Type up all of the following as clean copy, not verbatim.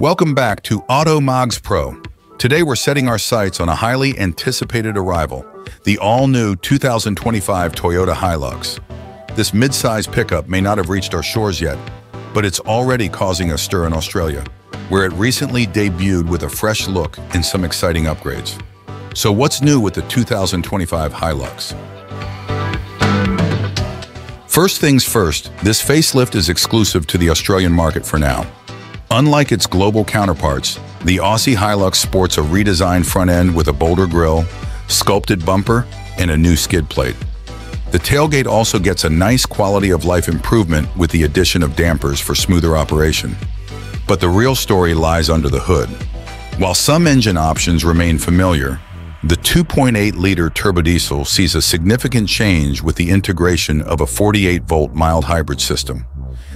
Welcome back to OtomagzPro. Today we're setting our sights on a highly anticipated arrival, the all-new 2025 Toyota Hilux. This mid-size pickup may not have reached our shores yet, but it's already causing a stir in Australia, where it recently debuted with a fresh look and some exciting upgrades. So what's new with the 2025 Hilux? First things first, this facelift is exclusive to the Australian market for now. Unlike its global counterparts, the Aussie Hilux sports a redesigned front end with a bolder grille, sculpted bumper, and a new skid plate. The tailgate also gets a nice quality of life improvement with the addition of dampers for smoother operation. But the real story lies under the hood. While some engine options remain familiar, the 2.8-liter turbodiesel sees a significant change with the integration of a 48-volt mild-hybrid system.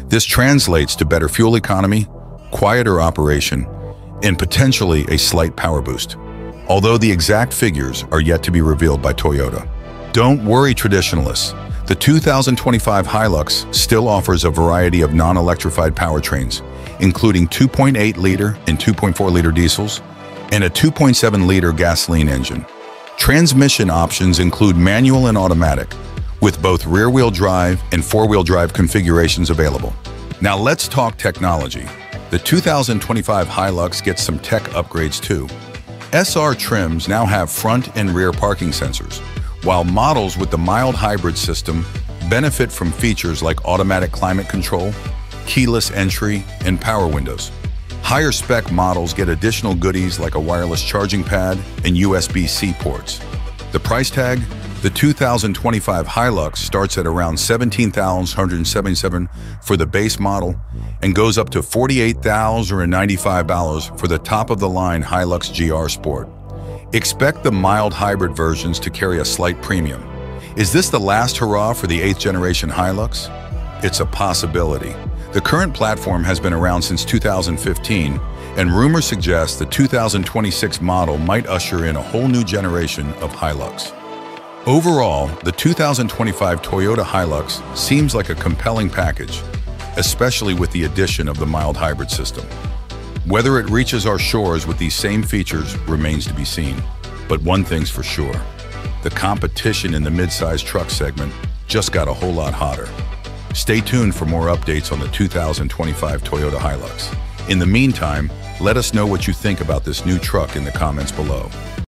This translates to better fuel economy, quieter operation, and potentially a slight power boost, although the exact figures are yet to be revealed by Toyota. Don't worry, traditionalists. The 2025 Hilux still offers a variety of non-electrified powertrains, including 2.8-liter and 2.4-liter diesels, and a 2.7-liter gasoline engine. Transmission options include manual and automatic, with both rear-wheel drive and four-wheel drive configurations available. Now let's talk technology. The 2025 Hilux gets some tech upgrades too. SR trims now have front and rear parking sensors, while models with the mild hybrid system benefit from features like automatic climate control, keyless entry, and power windows. Higher spec models get additional goodies like a wireless charging pad and USB-C ports. The price tag? The 2025 Hilux starts at around $17,177 for the base model and goes up to $48,095 for the top-of-the-line Hilux GR Sport. Expect the mild hybrid versions to carry a slight premium. Is this the last hurrah for the 8th-generation Hilux? It's a possibility. The current platform has been around since 2015, and rumors suggest the 2026 model might usher in a whole new generation of Hilux. Overall, the 2025 Toyota Hilux seems like a compelling package, especially with the addition of the mild hybrid system. Whether it reaches our shores with these same features remains to be seen. But one thing's for sure, the competition in the midsize truck segment just got a whole lot hotter. Stay tuned for more updates on the 2025 Toyota Hilux. In the meantime, let us know what you think about this new truck in the comments below.